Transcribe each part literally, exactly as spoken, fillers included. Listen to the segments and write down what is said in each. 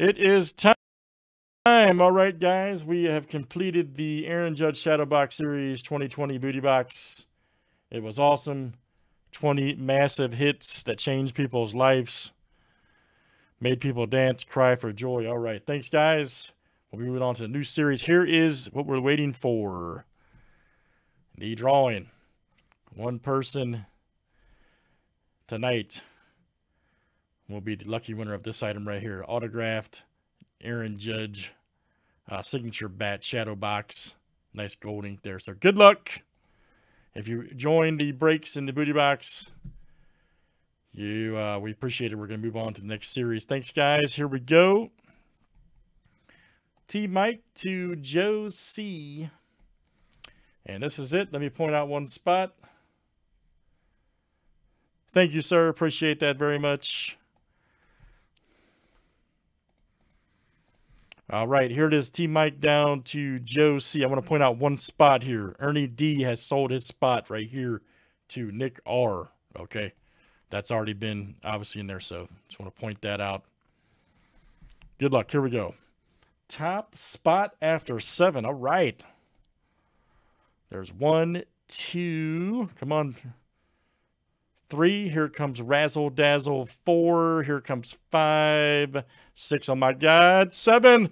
It is time. All right, guys, we have completed the Aaron Judge Shadow Box Series twenty twenty Booty Box. It was awesome. twenty massive hits that changed people's lives, made people dance, cry for joy. All right, thanks, guys. We'll be moving on to the new series. Here is what we're waiting for. The drawing. One person tonight will be the lucky winner of this item right here. Autographed Aaron Judge uh, signature bat shadow box. Nice gold ink there. So good luck. If you join the breaks in the Booty Box, you uh, we appreciate it. We're going to move on to the next series. Thanks, guys. Here we go. T Mike to Joe C. And this is it. Let me point out one spot. Thank you, sir. Appreciate that very much. All right, here it is. T Mike down to Joe C. I want to point out one spot here. Ernie D has sold his spot right here to Nick R. Okay, that's already been obviously in there, so just want to point that out. Good luck. Here we go. Top spot after seven. All right. There's one, two. Come on. Three. Here comes Razzle Dazzle. Four. Here comes five. Six. Oh, my God. Seven.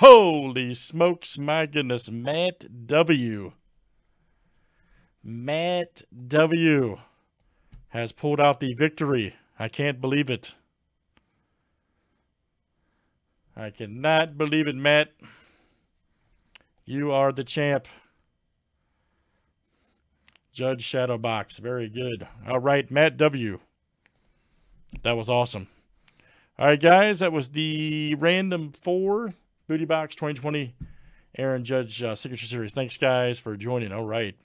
Holy smokes. My goodness. Matt W. Matt W. has pulled out the victory. I can't believe it. I cannot believe it, Matt. You are the champ. Judge Shadow Box. Very good. All right, Matt W. That was awesome. All right, guys, that was the Random four Booty Box twenty twenty Aaron Judge uh, Signature Series. Thanks, guys, for joining. All right.